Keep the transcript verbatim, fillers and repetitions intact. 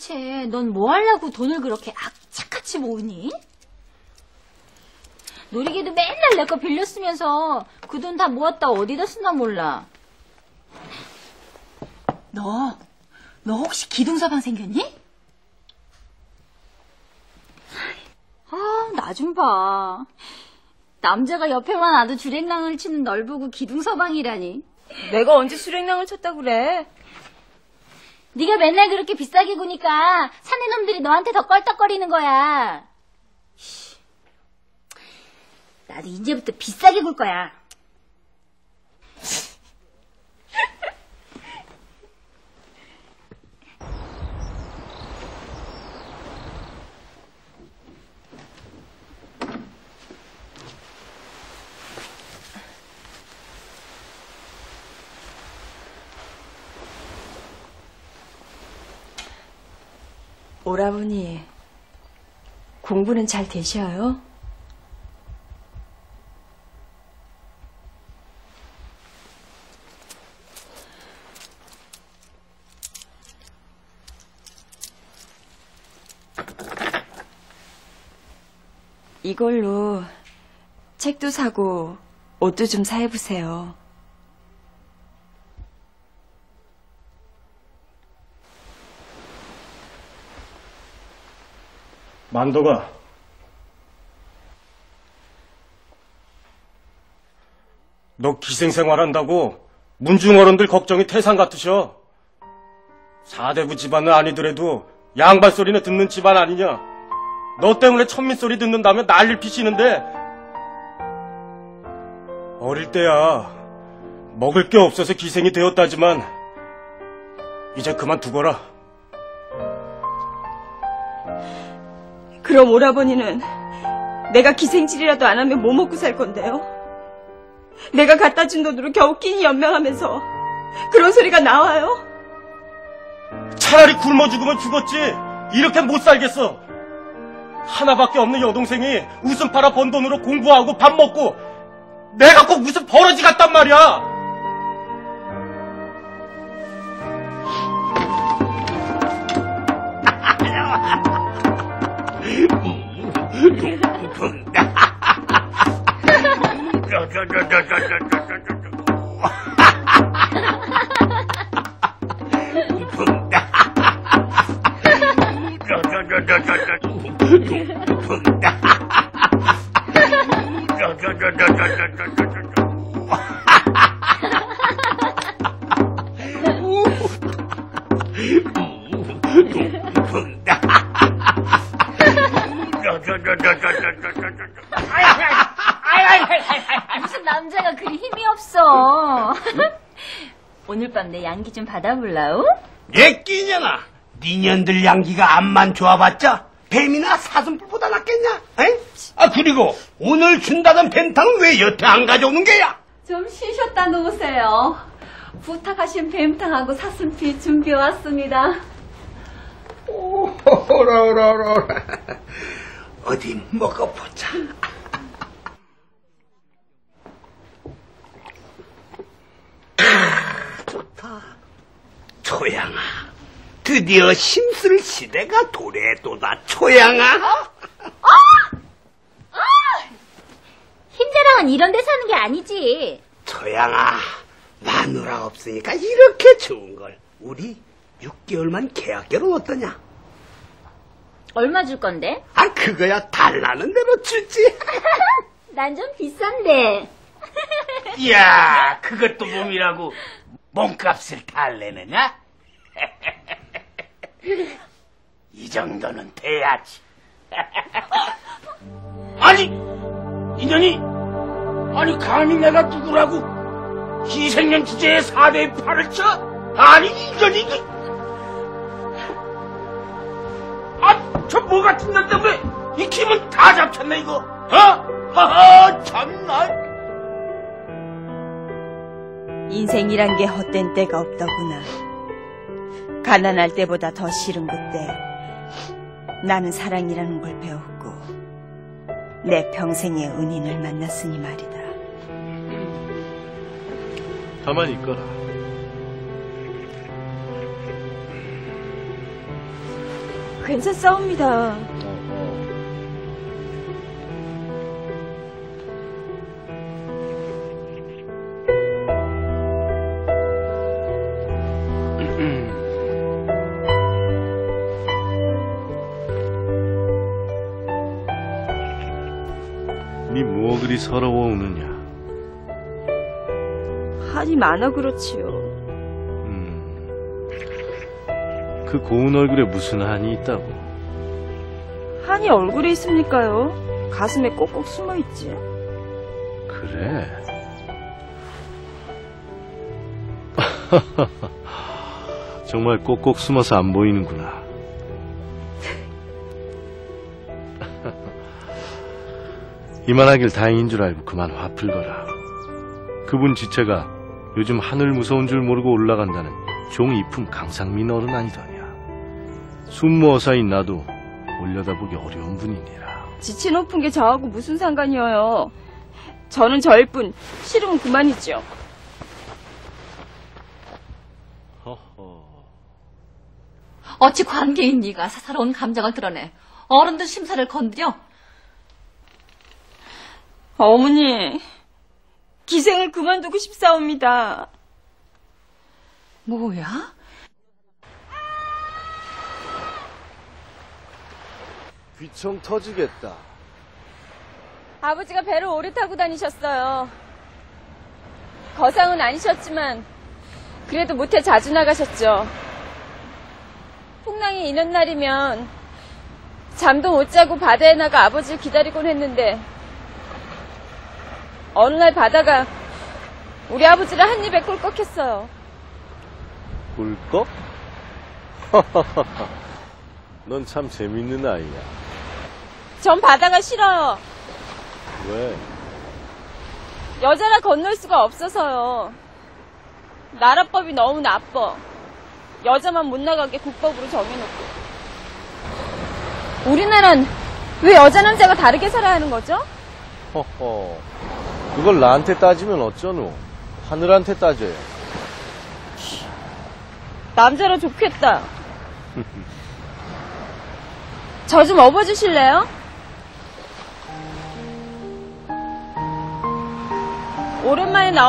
도대체 넌 뭐 하려고 돈을 그렇게 악착같이 모으니? 놀이기도 맨날 내 거 빌려 쓰면서 그 돈 다 모았다 어디다 쓰나 몰라. 너, 너 혹시 기둥서방 생겼니? 아, 나 좀 봐. 남자가 옆에만 와도 주랭랑을 치는 널 보고 기둥서방이라니. 내가 언제 주랭랑을 쳤다 그래? 네가 맨날 그렇게 비싸게 구니까 사내 놈들이 너한테 더 껄떡거리는 거야. 나도 이제부터 비싸게 굴 거야. 오라버니, 공부는 잘 되셔요? 이걸로 책도 사고 옷도 좀 사해보세요. 만덕아. 너 기생생활한다고 문중어른들 걱정이 태산 같으셔. 사대부 집안은 아니더라도 양반 소리는 듣는 집안 아니냐. 너 때문에 천민 소리 듣는다며 난리를 피시는데. 어릴 때야 먹을 게 없어서 기생이 되었다지만 이제 그만두거라. 그럼 오라버니는 내가 기생질이라도 안 하면 뭐 먹고 살 건데요? 내가 갖다 준 돈으로 겨우 끼니 연명하면서 그런 소리가 나와요? 차라리 굶어 죽으면 죽었지 이렇게 못 살겠어. 하나밖에 없는 여동생이 웃음 팔아 번 돈으로 공부하고 밥 먹고 내가 꼭 무슨 버러지 같단 말이야. 무슨 남자가 그리 힘이 없어. 오늘 밤 내 양기 좀 받아볼라우? 예 끼냐나. 니년들 양기가 암만 좋아봤자 뱀이나 사슴뿔보다 낫겠냐? 에? 아 그리고 오늘 준다던 뱀탕은 왜 여태 안 가져오는 게야? 좀 쉬셨다 놓으세요. 부탁하신 뱀탕하고 사슴피 준비해왔습니다. 오라오라오라. 어디 먹어보자. 아, 좋다. 초양아, 드디어 심쓸 시대가 도래도다. 초양아. 어? 어? 힘자랑은 이런 데 사는 게 아니지. 초양아, 마누라 없으니까 이렇게 좋은 걸. 우리 육 개월만 계약결혼 어떠냐? 얼마 줄 건데? 아, 그거야 달라는 대로 주지. 난 좀 비싼데. 이야, 그것도 몸이라고 몸값을 달래느냐? 이 정도는 돼야지. 아니, 이년이, 아니 감히 내가 누구라고 희생년 주제에 사 대의 팔을 쳐? 아니, 이년이, 아, 저 뭐 같은 날 때문에 이 기분 다 잡쳤네 이거. 어? 하하, 참나. 인생이란 게 헛된 때가 없더구나. 가난할 때보다 더 싫은 그때 나는 사랑이라는 걸 배웠고 내 평생의 은인을 만났으니 말이다. 가만히 있거라. 괜찮사옵니다. 니 뭐 그리 서러워 우느냐? 한이 많아 그렇지요. 음, 그 고운 얼굴에 무슨 한이 있다고? 한이 얼굴에 있습니까요? 가슴에 꼭꼭 숨어있지. 그래? 정말 꼭꼭 숨어서 안 보이는구나. 이만하길 다행인 줄 알고 그만 화풀거라. 그분 지체가 요즘 하늘 무서운 줄 모르고 올라간다는 종이품 강상민 어른 아니더냐. 순무어사인 나도 올려다보기 어려운 분이니라. 지체 높은 게 저하고 무슨 상관이어요. 저는 저일 뿐 싫으면 그만이죠. 허허. 어찌 관계인 네가 사사로운 감정을 드러내 어른들 심사를 건드려? 어머니, 기생을 그만두고 싶사옵니다. 뭐야? 귀청 터지겠다. 아버지가 배를 오래 타고 다니셨어요. 거상은 아니셨지만 그래도 못해 자주 나가셨죠. 풍랑이 이는 날이면 잠도 못 자고 바다에 나가 아버지를 기다리곤 했는데 어느 날 바다가 우리 아버지를 한 입에 꿀꺽했어요. 꿀꺽? 넌 참 재밌는 아이야. 전 바다가 싫어요. 왜? 여자라 건널 수가 없어서요. 나라법이 너무 나빠. 여자만 못 나가게 국법으로 정해놓고. 우리나란 왜 여자 남자가 다르게 살아야 하는 거죠? 허허. 그걸 나한테 따지면 어쩌노? 하늘한테 따져요. 남자로 좋겠다. 저 좀 업어주실래요? 오랜만에 나오